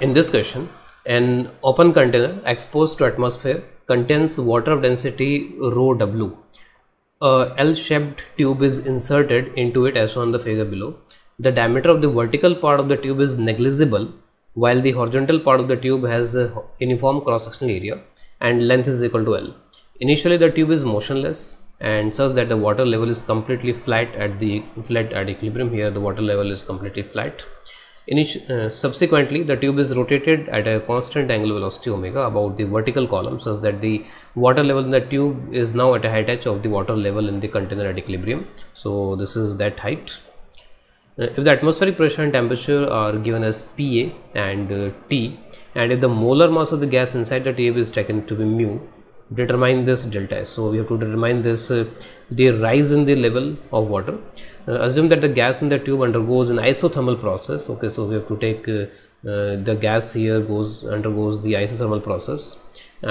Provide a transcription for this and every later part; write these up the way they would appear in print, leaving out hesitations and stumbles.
In this question, an open container exposed to atmosphere contains water of density rho W. A L-shaped tube is inserted into it as shown in the figure below. The diameter of the vertical part of the tube is negligible, while the horizontal part of the tube has a uniform cross-sectional area and length is equal to L. Initially, the tube is motionless and such that the water level is completely flat at equilibrium. Here the water level is completely flat. Subsequently, the tube is rotated at a constant angular velocity omega about the vertical column, such that the water level in the tube is now at a height h of the water level in the container at equilibrium. So this is that height. If the atmospheric pressure and temperature are given as Pa and T, and if the molar mass of the gas inside the tube is taken to be mu, determine this delta S. So we have to determine this the rise in the level of water. Assume that the gas in the tube undergoes an isothermal process. Okay, so we have to take the gas here undergoes the isothermal process,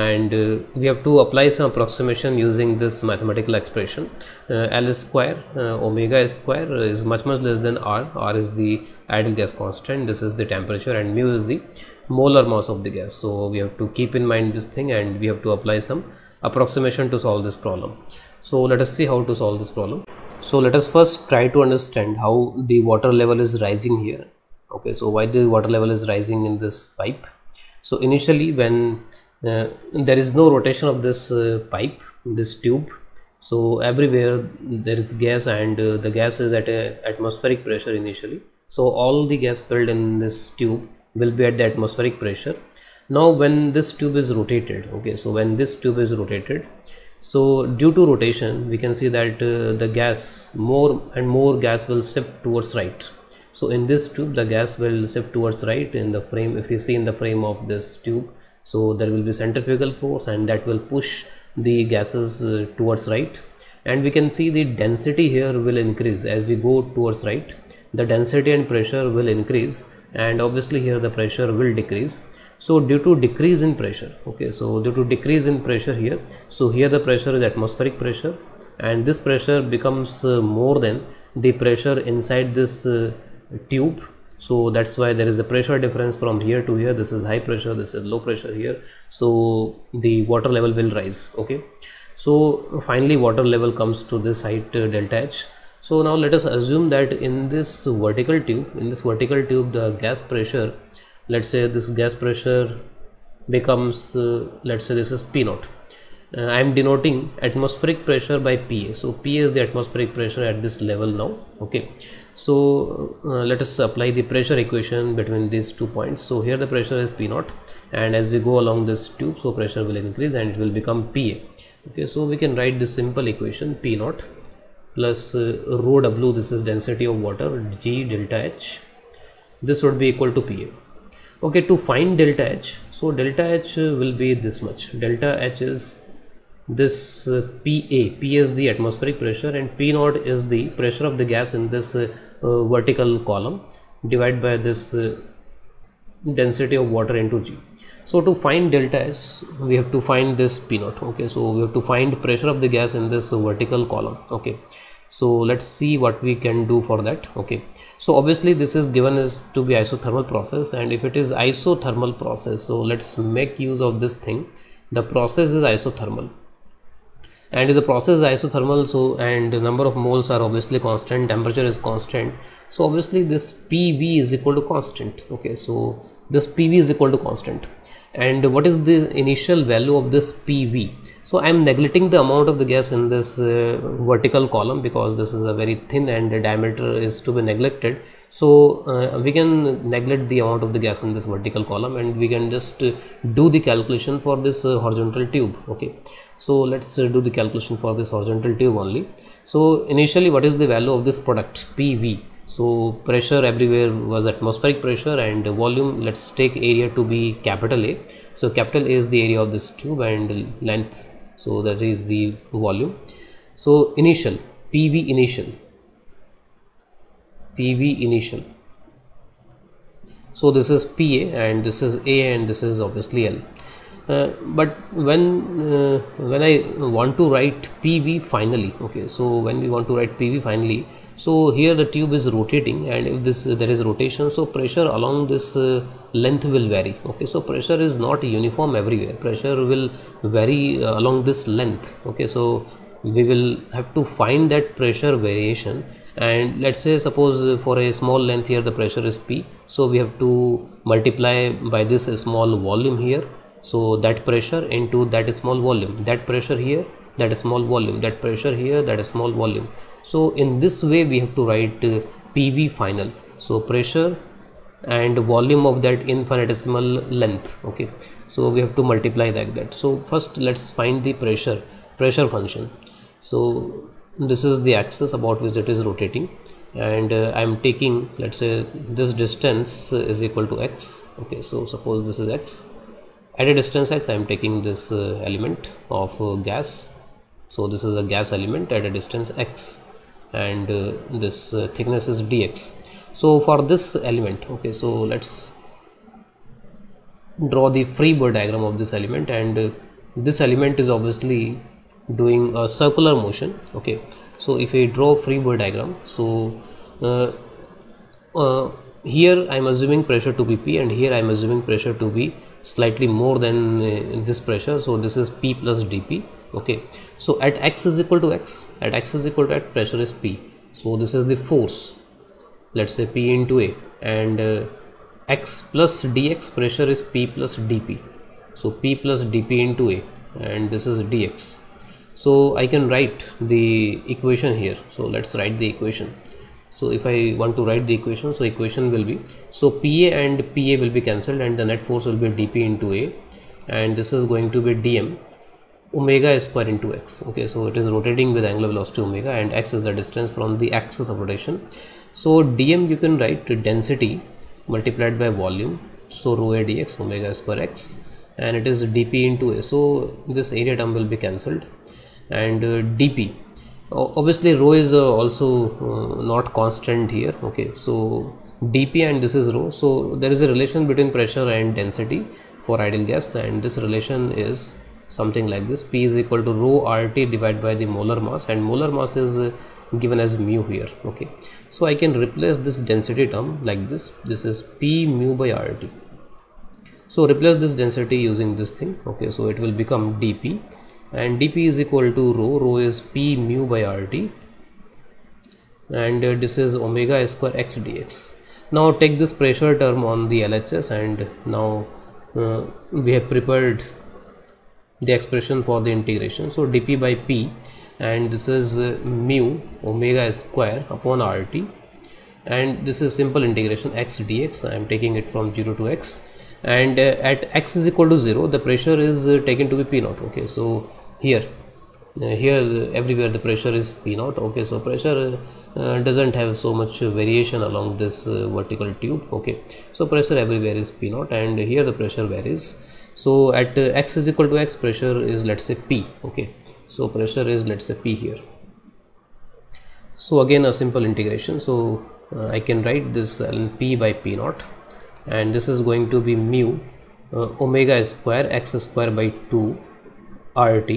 and we have to apply some approximation using this mathematical expression. L square omega square is much less than R. R is the ideal gas constant, this is the temperature, and mu is the molar mass of the gas. So we have to keep in mind this thing, and we have to apply some approximation to solve this problem. So let us see how to solve this problem. So let us first try to understand how the water level is rising here. Okay, so why the water level is rising in this pipe? So initially, when there is no rotation of this pipe, this tube, so everywhere there is gas, and the gas is at a atmospheric pressure initially, so all the gas filled in this tube will be at the atmospheric pressure. Now when this tube is rotated, okay, so when this tube is rotated, so due to rotation we can see that the gas, more and more gas will shift towards right. So in this tube the gas will shift towards right in the frame. If you see in the frame of this tube, so there will be centrifugal force, and that will push the gases towards right, and we can see the density here will increase as we go towards right. The density and pressure will increase, and obviously here the pressure will decrease. So due to decrease in pressure, okay, so due to decrease in pressure here, so here the pressure is atmospheric pressure, and this pressure becomes more than the pressure inside this tube. So that's why there is a pressure difference from here to here. This is high pressure, this is low pressure here, so the water level will rise. Okay, so finally water level comes to this height delta H. So now let us assume that in this vertical tube, the gas pressure, let's say this gas pressure becomes, let's say this is P0. I am denoting atmospheric pressure by Pa. So Pa is the atmospheric pressure at this level now. Okay, so let us apply the pressure equation between these two points. So here the pressure is P0, and as we go along this tube, so pressure will increase and it will become Pa. Okay, so we can write this simple equation P0 plus rho W, this is density of water, G delta H, this would be equal to Pa. Okay, to find delta H, so delta H will be this much. Delta H is this Pa. Pa is the atmospheric pressure, and P0 is the pressure of the gas in this vertical column, divided by this density of water into G. So to find delta H, we have to find this P0. Okay, so we have to find pressure of the gas in this vertical column. Okay, so let's see what we can do for that. Okay, so obviously this is given as to be isothermal process, and if it is isothermal process, so let's make use of this thing. The process is isothermal, and if the process is isothermal, so and the number of moles are obviously constant, temperature is constant, so obviously this PV is equal to constant. Okay, so this PV is equal to constant. And what is the initial value of this PV? So I am neglecting the amount of the gas in this vertical column, because this is a very thin and the diameter is to be neglected. So we can neglect the amount of the gas in this vertical column, and we can just do the calculation for this horizontal tube. Okay, so let's do the calculation for this horizontal tube only. So initially, what is the value of this product PV? So pressure everywhere was atmospheric pressure, and volume, let's take area to be capital A. So capital A is the area of this tube, and length, so that is the volume. So initial PV initial, so this is Pa, and this is A, and this is obviously L. But when I want to write PV finally, okay, so when we want to write PV finally, So here the tube is rotating, and if this there is rotation, so pressure along this length will vary. Okay, so pressure is not uniform everywhere. Pressure will vary along this length. Okay, so we will have to find that pressure variation. And let's say suppose for a small length here the pressure is P, so we have to multiply by this small volume here, so that pressure into that small volume, that pressure here, that small volume, that pressure here, that small volume. So in this way we have to write PV final, so pressure and volume of that infinitesimal length. Okay, so we have to multiply like that. So first let's find the pressure function. So this is the axis about which it is rotating, and I am taking, let's say, this distance is equal to x. Okay, so suppose this is x. At a distance x, I am taking this element of gas. So this is a gas element at a distance x, and this thickness is dx. So for this element, okay, so let's draw the free body diagram of this element, and this element is obviously doing a circular motion. Okay, so if we draw free body diagram, so here I am assuming pressure to be P, and here I am assuming pressure to be slightly more than this pressure, so this is P plus dP. Okay, so at x is equal to x, at x is equal to at pressure is P, so this is the force, let's say P into A, and x plus dx, pressure is P plus dP, so P plus dP into A, and this is dx. So I can write the equation here, so let's write the equation. So if I want to write the equation, so equation will be, so PA and PA will be cancelled, and the net force will be dP into A, and this is going to be dm omega square into x. Okay, so it is rotating with angular velocity omega, and x is the distance from the axis of rotation. So dm you can write density multiplied by volume, so rho a dx omega square x, and it is dP into A, so this area term will be cancelled, and dp, obviously rho is also not constant here. Okay, so dp and this is rho, so there is a relation between pressure and density for ideal gas, and this relation is something like this: P is equal to rho RT divided by the molar mass, and molar mass is given as mu here. Okay, so I can replace this density term like this. This is P mu by RT, so replace this density using this thing. Okay, so it will become dp, and dp is equal to rho, rho is P mu by RT, and this is omega square x dx. Now take this pressure term on the LHS, and now we have prepared the expression for the integration, so dp by P, and this is mu omega square upon RT, and this is simple integration x dx. I am taking it from 0 to x, and at x is equal to 0 the pressure is taken to be P naught. Okay, so here everywhere the pressure is P naught. Okay, so pressure doesn't have so much variation along this vertical tube. Okay, so pressure everywhere is P naught, and here the pressure varies. So at x is equal to x, pressure is, let's say, P. Okay, so pressure is, let's say, P here. So again a simple integration, so I can write this P by P naught, and this is going to be mu omega square x square by 2 RT,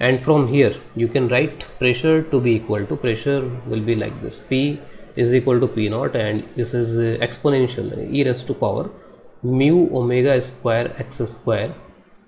and from here you can write pressure to be equal to, pressure will be like this: P is equal to P naught, and this is exponential e raised to power mu omega square x square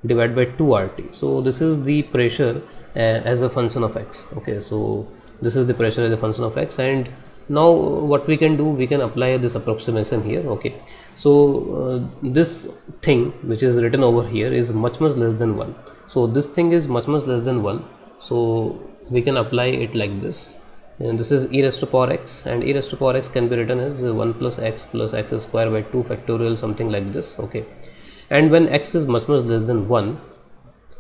divided by 2 RT. So this is the pressure as a function of x. Okay, so this is the pressure as a function of x, and now what we can do, we can apply this approximation here. Okay, so this thing which is written over here is much less than 1, so this thing is much less than 1, so we can apply it like this, and this is e raised to power x, and e raised to power x can be written as 1 plus x square by 2 factorial, something like this. Okay, and when x is much less than 1,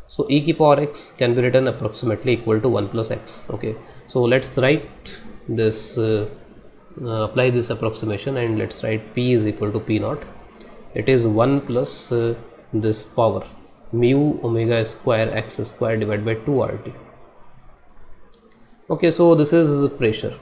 so e ki power x can be written approximately equal to 1 plus x. Okay, so let's write this apply this approximation, and let's write P is equal to P naught, it is 1 plus this power mu omega square x square divided by 2 RT. Okay, so this is pressure.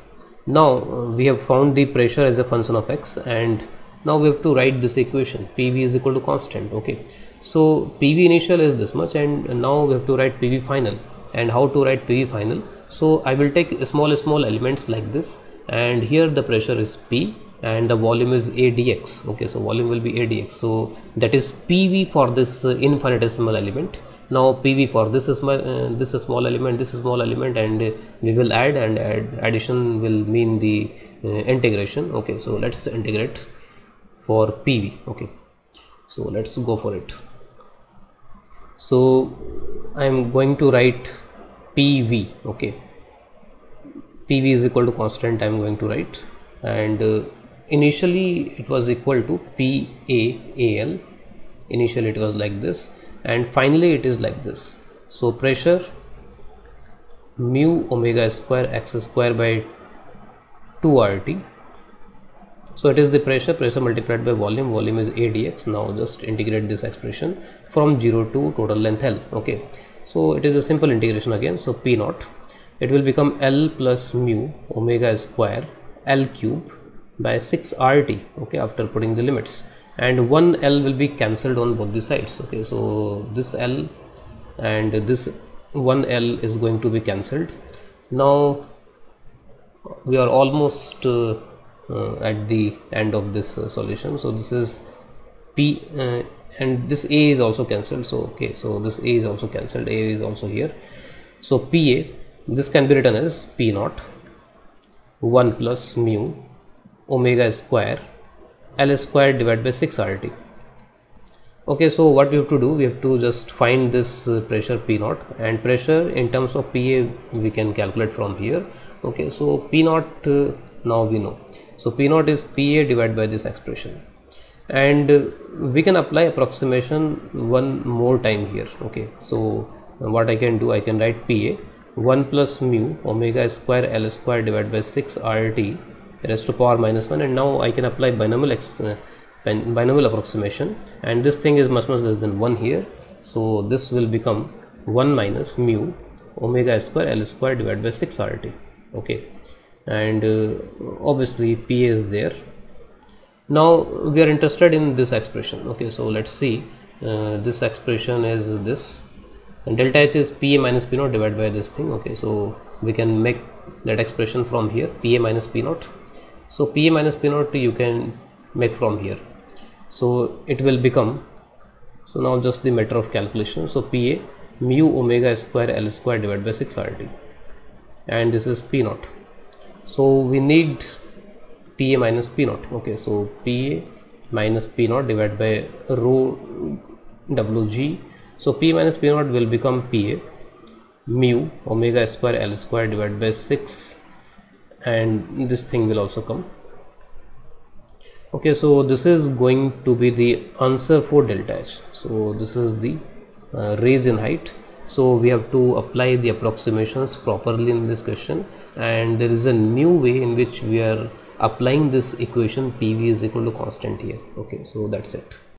Now we have found the pressure as a function of x, and now we have to write this equation: PV is equal to constant. Okay, so PV initial is this much, and now we have to write PV final. And how to write PV final? So I will take small elements like this, and here the pressure is P and the volume is ADX. Okay, so volume will be ADX, so that is PV for this infinitesimal element. Now PV for this small element, this small element, and we will add, and addition will mean the integration. Okay, so let's integrate for PV. Okay, so let's go for it. So I am going to write PV. Okay, PV is equal to constant I am going to write, and initially it was equal to PAAL. Initially it was like this, and finally it is like this. So pressure mu omega square x square by 2RT. So it is the pressure multiplied by volume. Volume is ADX. Now just integrate this expression from 0 to total length L. Okay, so it is a simple integration again. So P naught, it will become L plus mu omega square L cube by 6RT. Okay, after putting the limits, and one L will be cancelled on both the sides. Okay, so this L and this one L is going to be cancelled. Now we are almost at the end of this solution. So this is P, and this A is also cancelled. So okay, so this A is also cancelled, A is also here. So PA, this can be written as P naught 1 plus mu omega square L square divided by 6RT. Okay, so what we have to do, we have to just find this pressure P naught, and pressure in terms of PA we can calculate from here. Okay, so P naught now we know. So P naught is PA divided by this expression, and we can apply approximation one more time here. Okay, so what I can do, I can write PA 1 plus mu omega square L square divided by 6RT raised to power -1, and now I can apply binomial approximation, and this thing is much less than 1 here. So this will become 1 minus mu omega square L square divided by 6RT. Okay, and obviously PA is there. Now we are interested in this expression. Okay, so let's see, this expression is this, and delta H is PA minus P naught divided by this thing. Okay, so we can make that expression from here, PA minus P naught. So PA minus P naught you can make from here. So it will become, so now just the matter of calculation. So PA mu omega square L square divided by 6RT, and this is P naught. So we need PA minus P naught. Okay, so PA minus P naught divided by rho WG. So P minus P naught will become PA mu omega square L square divided by 6, and this thing will also come. Okay, so this is going to be the answer for delta H. So this is the raise in height. So we have to apply the approximations properly in this question, and there is a new way in which we are applying this equation PV is equal to constant here. Okay, so that's it.